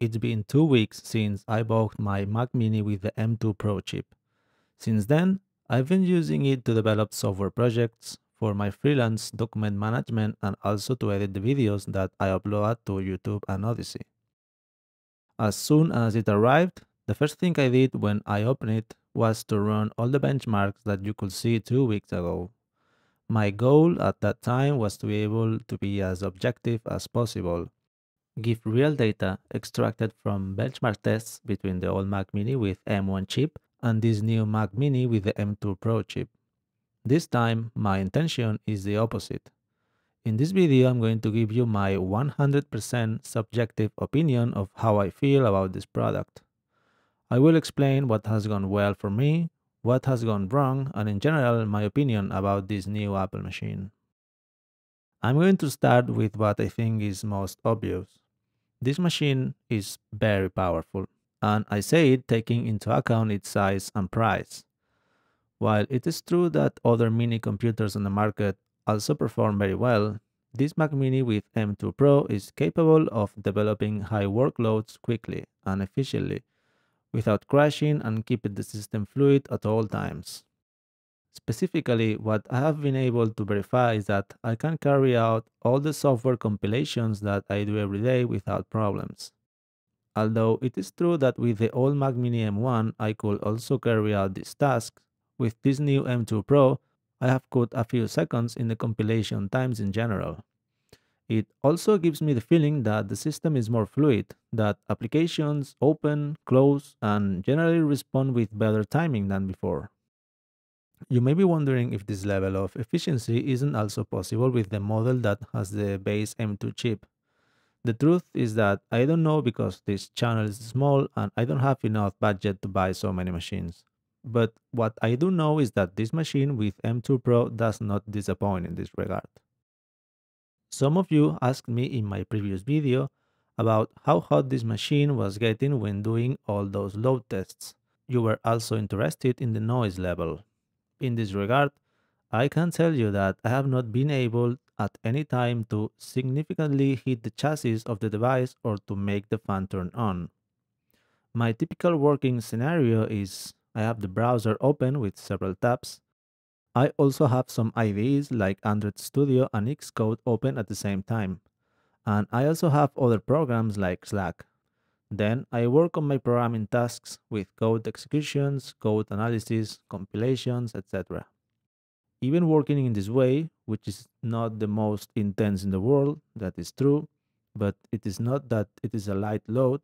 It's been 2 weeks since I bought my Mac Mini with the M2 Pro chip. Since then, I've been using it to develop software projects for my freelance document management and also to edit the videos that I upload to YouTube and Odyssey. As soon as it arrived, the first thing I did when I opened it was to run all the benchmarks that you could see 2 weeks ago. My goal at that time was to be able to be as objective as possible, give real data extracted from benchmark tests between the old Mac Mini with M1 chip and this new Mac Mini with the M2 Pro chip. This time, my intention is the opposite. In this video, I'm going to give you my 100% subjective opinion of how I feel about this product. I will explain what has gone well for me, what has gone wrong, and in general, my opinion about this new Apple machine. I'm going to start with what I think is most obvious. This machine is very powerful, and I say it taking into account its size and price. While it is true that other mini computers on the market also perform very well, this Mac Mini with M2 Pro is capable of developing high workloads quickly and efficiently, without crashing, and keeping the system fluid at all times. Specifically, what I have been able to verify is that I can carry out all the software compilations that I do every day without problems. Although it is true that with the old Mac Mini M1 I could also carry out these tasks, with this new M2 Pro I have cut a few seconds in the compilation times in general. It also gives me the feeling that the system is more fluid, that applications open, close, and generally respond with better timing than before. You may be wondering if this level of efficiency isn't also possible with the model that has the base M2 chip. The truth is that I don't know because this channel is small and I don't have enough budget to buy so many machines. But what I do know is that this machine with M2 Pro does not disappoint in this regard. Some of you asked me in my previous video about how hot this machine was getting when doing all those load tests. You were also interested in the noise level. In this regard, I can tell you that I have not been able at any time to significantly hit the chassis of the device or to make the fan turn on. My typical working scenario is I have the browser open with several tabs. I also have some IDEs like Android Studio and Xcode open at the same time. And I also have other programs like Slack. Then I work on my programming tasks with code executions, code analysis, compilations, etc. Even working in this way, which is not the most intense in the world, that is true, but it is not that it is a light load.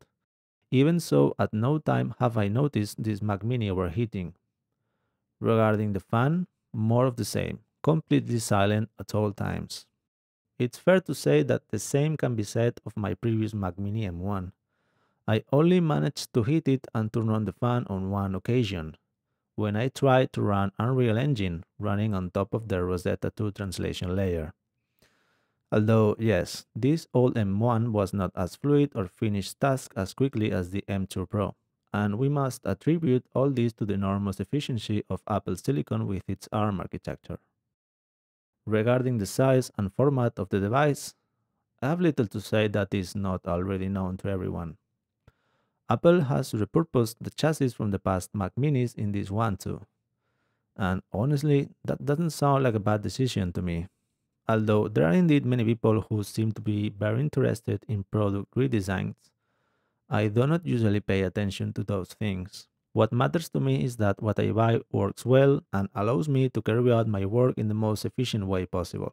Even so, at no time have I noticed this Mac Mini overheating. Regarding the fan, more of the same, completely silent at all times. It's fair to say that the same can be said of my previous Mac Mini M1. I only managed to heat it and turn on the fan on one occasion, when I tried to run Unreal Engine running on top of the Rosetta 2 translation layer. Although, yes, this old M1 was not as fluid or finished tasks as quickly as the M2 Pro. And we must attribute all this to the enormous efficiency of Apple Silicon with its ARM architecture. Regarding the size and format of the device, I have little to say that is not already known to everyone. Apple has repurposed the chassis from the past Mac Minis in this one too. And honestly, that doesn't sound like a bad decision to me. Although there are indeed many people who seem to be very interested in product redesigns, I do not usually pay attention to those things. What matters to me is that what I buy works well and allows me to carry out my work in the most efficient way possible.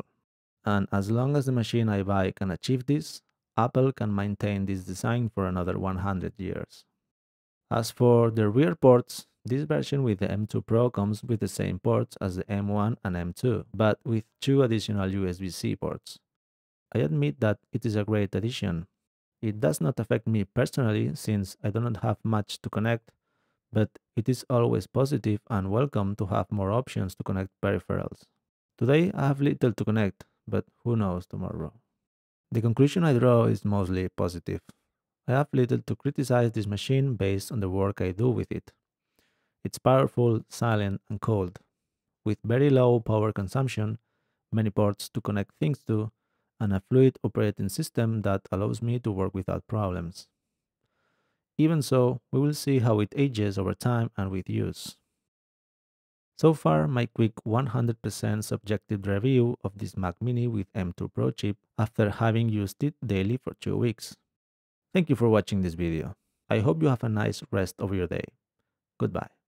And as long as the machine I buy can achieve this, Apple can maintain this design for another 100 years. As for the rear ports, this version with the M2 Pro comes with the same ports as the M1 and M2, but with two additional USB-C ports. I admit that it is a great addition. It does not affect me personally since I do not have much to connect, but it is always positive and welcome to have more options to connect peripherals. Today I have little to connect, but who knows tomorrow. The conclusion I draw is mostly positive. I have little to criticize this machine based on the work I do with it. It's powerful, silent, and cold, with very low power consumption, many ports to connect things to, and a fluid operating system that allows me to work without problems. Even so, we will see how it ages over time and with use. So far, my quick 100% subjective review of this Mac Mini with M2 Pro chip after having used it daily for 2 weeks. Thank you for watching this video. I hope you have a nice rest of your day. Goodbye.